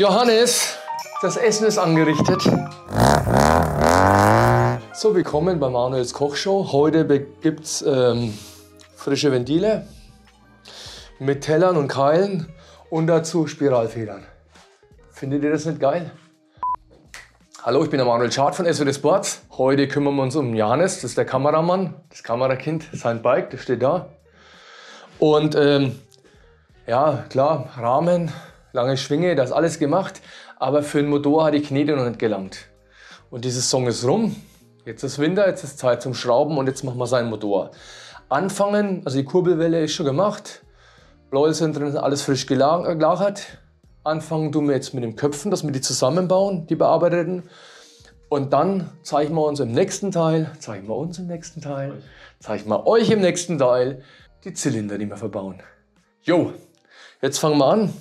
Johannes, das Essen ist angerichtet. So, willkommen bei Manuels Kochshow. Heute gibt es frische Ventile mit Tellern und Keilen und dazu Spiralfedern. Findet ihr das nicht geil? Hallo, ich bin der Manuel Schad von SWT Sports. Heute kümmern wir uns um Johannes, das ist der Kameramann, das Kamerakind, sein Bike, das steht da. Und ja, klar, Rahmen, lange Schwinge, das alles gemacht, aber für den Motor hat die Knete noch nicht gelangt. Und diese Saison ist rum, jetzt ist Winter, jetzt ist Zeit zum Schrauben und jetzt machen wir seinen Motor. Anfangen, also die Kurbelwelle ist schon gemacht, Bläu sind drin, alles frisch gelagert. Anfangen tun wir jetzt mit den Köpfen, dass wir die zusammenbauen, die bearbeiteten. Und dann zeigen wir euch im nächsten Teil die Zylinder, die wir verbauen. Jo, jetzt fangen wir an.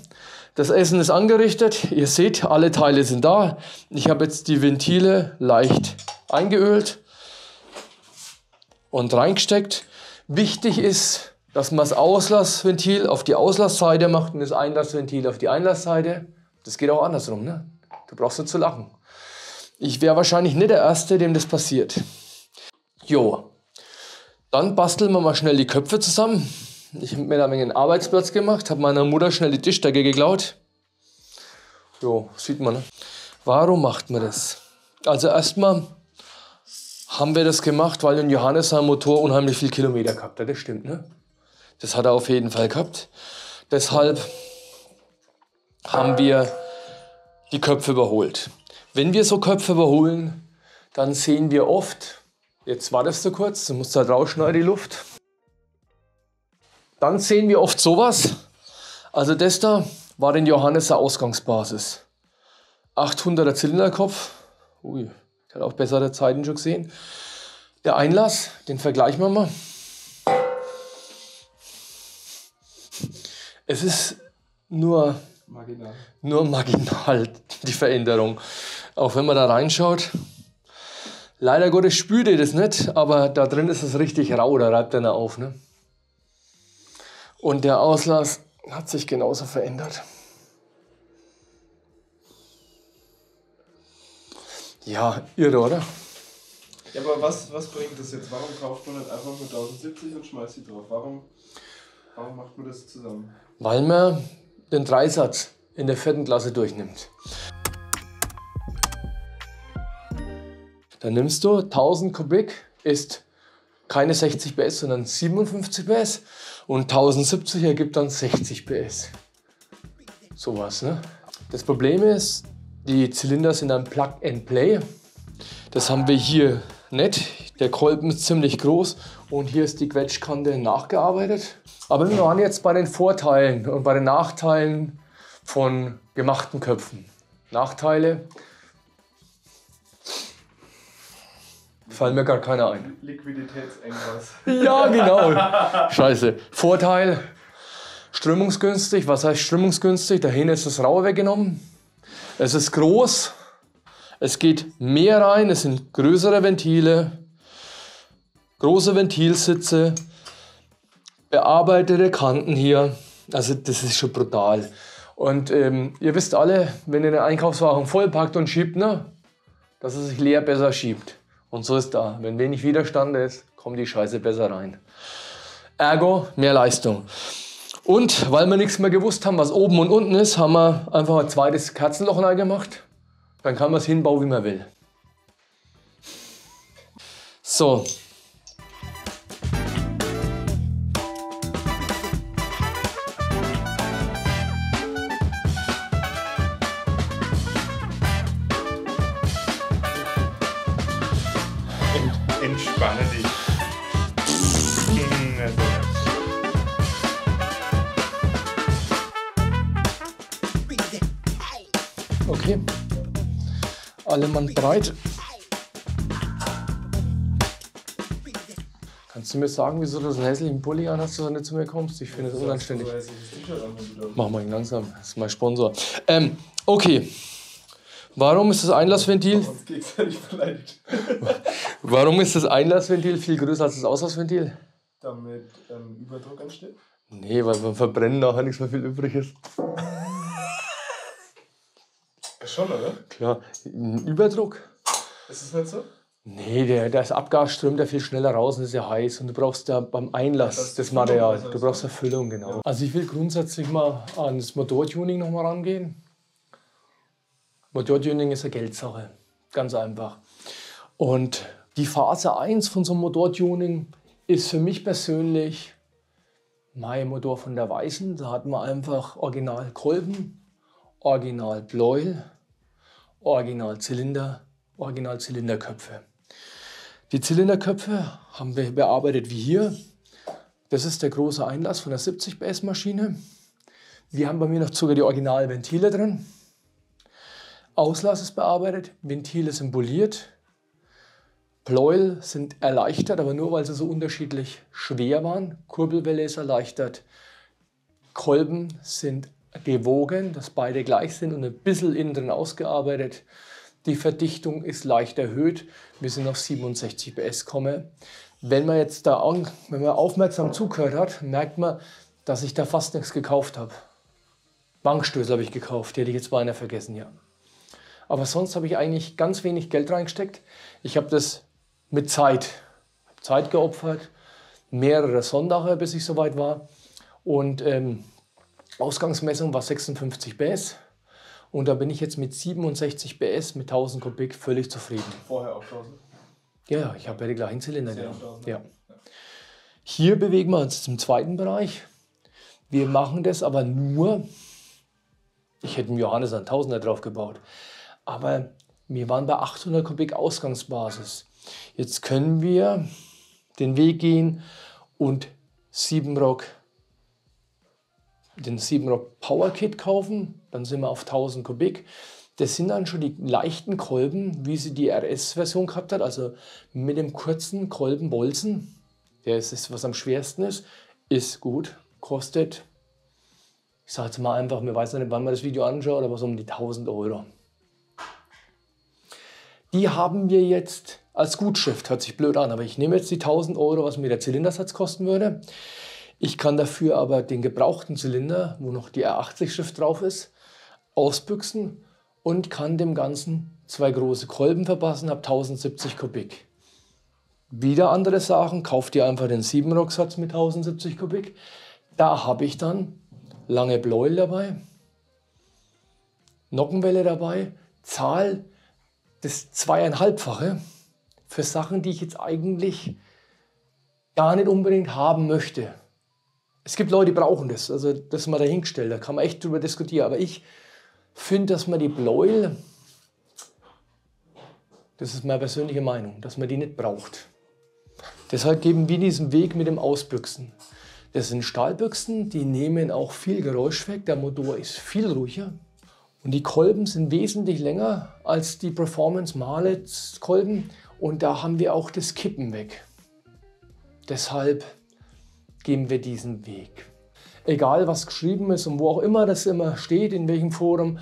Das Essen ist angerichtet. Ihr seht, alle Teile sind da. Ich habe jetzt die Ventile leicht eingeölt und reingesteckt. Wichtig ist, dass man das Auslassventil auf die Auslassseite macht und das Einlassventil auf die Einlassseite. Das geht auch andersrum, ne? Du brauchst nicht zu lachen. Ich wäre wahrscheinlich nicht der Erste, dem das passiert. Jo, dann basteln wir mal schnell die Köpfe zusammen. Ich habe mir da ein wenig einen Arbeitsplatz gemacht, habe meiner Mutter schnell die Tischdecke geklaut. Jo, sieht man, ne? Warum macht man das? Also erstmal haben wir das gemacht, weil ein Johannes sein Motor unheimlich viel Kilometer gehabt hat. Das stimmt, ne? Das hat er auf jeden Fall gehabt. Deshalb haben wir die Köpfe überholt. Wenn wir so Köpfe überholen, dann sehen wir oft, jetzt wartest du kurz, du musst da rausschneiden, die Luft. Dann sehen wir oft sowas. Also das da war den Johannes eine Ausgangsbasis. 800er Zylinderkopf. Ui, der hat auch bessere Zeiten schon gesehen. Der Einlass, den vergleichen wir mal. Es ist nur marginal die Veränderung, auch wenn man da reinschaut. Leider Gottes spürt ihr das nicht, aber da drin ist es richtig rau, da reibt einer auf. Ne? Und der Auslass hat sich genauso verändert. Ja, irre, oder? Ja, aber was bringt das jetzt? Warum kauft man nicht einfach nur 1070 und schmeißt die drauf? Warum macht man das zusammen? Weil man den Dreisatz in der 4. Klasse durchnimmt. Dann nimmst du 1000 Kubik, ist keine 60 PS, sondern 57 PS. Und 1070 ergibt dann 60 PS. Sowas, ne? Das Problem ist, die Zylinder sind dann Plug and Play. Das haben wir hier nicht. Der Kolben ist ziemlich groß und hier ist die Quetschkante nachgearbeitet. Aber wir waren jetzt bei den Vorteilen und bei den Nachteilen von gemachten Köpfen. Nachteile fallen mir gar keine ein. Liquiditätsengpass. Ja, genau. Scheiße. Vorteil, strömungsgünstig. Was heißt strömungsgünstig? Dahin ist das Raue weggenommen. Es ist groß. Es geht mehr rein, es sind größere Ventile, große Ventilsitze, bearbeitete Kanten hier. Also das ist schon brutal. Und ihr wisst alle, wenn ihr den Einkaufswagen vollpackt und schiebt, ne, dass es sich leer besser schiebt. Und so ist da. Wenn wenig Widerstand ist, kommt die Scheiße besser rein. Ergo, mehr Leistung. Und weil wir nichts mehr gewusst haben, was oben und unten ist, haben wir einfach ein zweites Kerzenloch reingemacht. Dann kann man es hinbauen, wie man will. So. Entspanne dich. Okay. Alle Mann breit. Kannst du mir sagen, wieso du diesen hässlichen Pulli an hast, dass du nicht zu mir kommst? Ich finde das unanständig. Mach mal ihn langsam, das ist mein Sponsor. Okay. Warum ist das Einlassventil? Warum ist das Einlassventil viel größer als das Auslassventil? Damit Überdruck entsteht? Nee, weil beim Verbrennen nachher nichts mehr viel übrig ist. schon, oder? Klar. Ein Überdruck. Ist es nicht so? Nee, das Abgas strömt ja viel schneller raus und ist ja heiß. Und du brauchst ja beim Einlass ja, das Material. Also du brauchst eine Füllung, genau. Ja. Also ich will grundsätzlich mal ans Motortuning nochmal rangehen. Motortuning ist eine Geldsache. Ganz einfach. Und die Phase 1 von so einem Motortuning ist für mich persönlich mein Motor von der Weißen. Da hat man einfach Original Kolben, Original Bleuel, Original Zylinder, Original Zylinderköpfe. Die Zylinderköpfe haben wir bearbeitet wie hier. Das ist der große Einlass von der 70 PS Maschine. Wir haben bei mir noch sogar die originalen Ventile drin. Auslass ist bearbeitet, Ventile symboliert. Pleuel sind erleichtert, aber nur weil sie so unterschiedlich schwer waren. Kurbelwelle ist erleichtert. Kolben sind gewogen, dass beide gleich sind und ein bisschen innen drin ausgearbeitet. Die Verdichtung ist leicht erhöht. Wir sind auf 67 PS komme. Wenn man aufmerksam zugehört hat, merkt man, dass ich da fast nichts gekauft habe. Bankstöße habe ich gekauft, die hätte ich jetzt beinahe vergessen, ja. Aber sonst habe ich eigentlich ganz wenig Geld reingesteckt. Ich habe das mit Zeit geopfert, mehrere Sonntage, bis ich soweit war. Und Ausgangsmessung war 56 PS. Und da bin ich jetzt mit 67 PS mit 1000 Kubik völlig zufrieden. Vorher auch 1000? Ja, ich habe ja die gleichen Zylinder. Ja. Hier bewegen wir uns zum zweiten Bereich. Wir machen das aber nur, ich hätte dem Johannes einen 1000er drauf gebaut, aber wir waren bei 800 Kubik Ausgangsbasis. Jetzt können wir den Weg gehen und den Siebenrock Power Kit kaufen, dann sind wir auf 1000 Kubik. Das sind dann schon die leichten Kolben, wie sie die RS-Version gehabt hat, also mit dem kurzen Kolbenbolzen. Der ist das, was am schwersten ist gut, kostet, ich sage jetzt mal einfach, mir weiß nicht, wann man das Video anschaut, aber so um die 1000 Euro. Die haben wir jetzt als Gutschrift, hört sich blöd an, aber ich nehme jetzt die 1000 Euro, was mir der Zylindersatz kosten würde. Ich kann dafür aber den gebrauchten Zylinder, wo noch die R80-Schrift drauf ist, ausbüchsen und kann dem Ganzen zwei große Kolben verpassen, habe 1070 Kubik. Wieder andere Sachen, kauft ihr einfach den Siebenrock-Satz mit 1070 Kubik. Da habe ich dann lange Bleuel dabei, Nockenwelle dabei, zahl das 2,5-fache für Sachen, die ich jetzt eigentlich gar nicht unbedingt haben möchte. Es gibt Leute, die brauchen das, also das ist mal dahingestellt, da kann man echt drüber diskutieren. Aber ich finde, dass man die Bleuel, das ist meine persönliche Meinung, dass man die nicht braucht. Deshalb geben wir diesen Weg mit dem Ausbüchsen. Das sind Stahlbüchsen, die nehmen auch viel Geräusch weg, der Motor ist viel ruhiger. Und die Kolben sind wesentlich länger als die Performance-Malet-Kolben und da haben wir auch das Kippen weg. Deshalb gehen wir diesen Weg. Egal was geschrieben ist und wo auch immer das immer steht, in welchem Forum,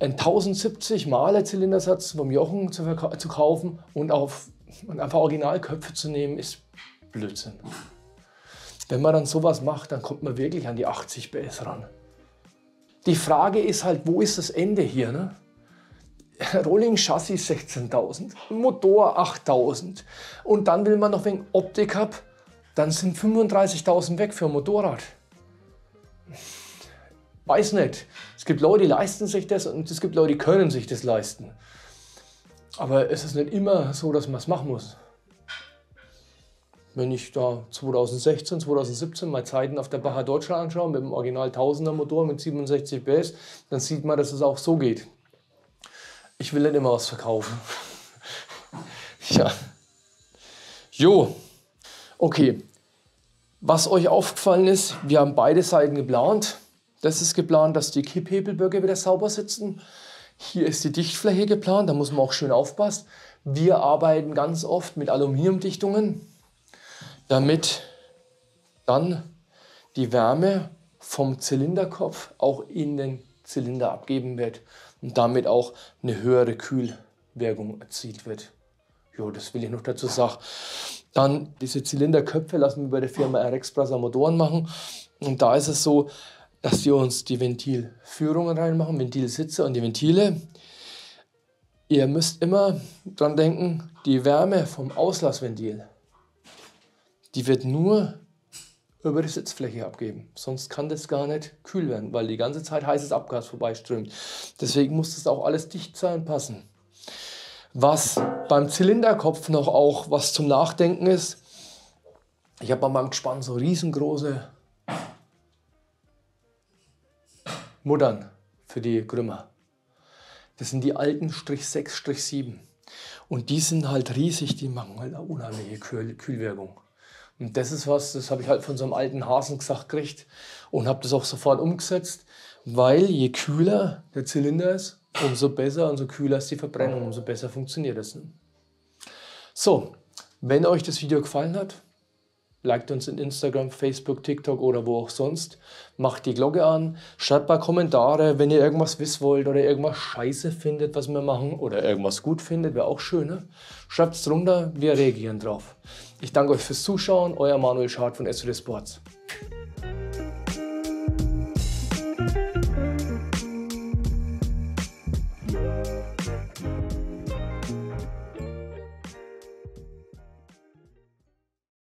ein 1070 Maler Zylindersatz vom Jochen zu kaufen und einfach Originalköpfe zu nehmen, ist Blödsinn. Wenn man dann sowas macht, dann kommt man wirklich an die 80 PS ran. Die Frage ist halt, wo ist das Ende hier? Ne? Rolling Chassis 16.000, Motor 8.000 und dann will man noch wegen Optik ab. Dann sind 35.000 weg für ein Motorrad. Weiß nicht. Es gibt Leute, die leisten sich das und es gibt Leute, die können sich das leisten. Aber es ist nicht immer so, dass man es machen muss. Wenn ich da 2016, 2017 mal Zeiten auf der Baja Deutschland anschaue, mit dem Original 1000er Motor mit 67 PS, dann sieht man, dass es auch so geht. Ich will nicht immer was verkaufen. Ja. Jo. Okay, was euch aufgefallen ist, wir haben beide Seiten geplant. Das ist geplant, dass die Kipphebelböcke wieder sauber sitzen. Hier ist die Dichtfläche geplant, da muss man auch schön aufpassen. Wir arbeiten ganz oft mit Aluminiumdichtungen, damit dann die Wärme vom Zylinderkopf auch in den Zylinder abgegeben wird und damit auch eine höhere Kühlwirkung erzielt wird. Jo, das will ich noch dazu sagen. Dann diese Zylinderköpfe lassen wir bei der Firma R-Expresser Motoren machen. Und da ist es so, dass wir uns die Ventilführungen reinmachen, Ventilsitze und die Ventile. Ihr müsst immer dran denken, die Wärme vom Auslassventil, die wird nur über die Sitzfläche abgeben. Sonst kann das gar nicht kühl werden, weil die ganze Zeit heißes Abgas vorbeiströmt. Deswegen muss das auch alles dicht sein, passen. Was beim Zylinderkopf noch auch was zum Nachdenken ist, ich habe bei meinem Gespann so riesengroße Muttern für die Krümmer. Das sind die alten −6, −7. Und die sind halt riesig, die machen halt eine unheimliche Kühlwirkung. Und das ist was, das habe ich halt von so einem alten Hasen gesagt gekriegt und habe das auch sofort umgesetzt, weil je kühler der Zylinder ist, umso besser, umso kühler ist die Verbrennung, umso besser funktioniert es. So, wenn euch das Video gefallen hat, liked uns in Instagram, Facebook, TikTok oder wo auch sonst. Macht die Glocke an, schreibt mal Kommentare, wenn ihr irgendwas wissen wollt oder irgendwas scheiße findet, was wir machen oder irgendwas gut findet, wäre auch schön. Ne? Schreibt es drunter, wir reagieren drauf. Ich danke euch fürs Zuschauen, euer Manuel Schad von SWT Sports.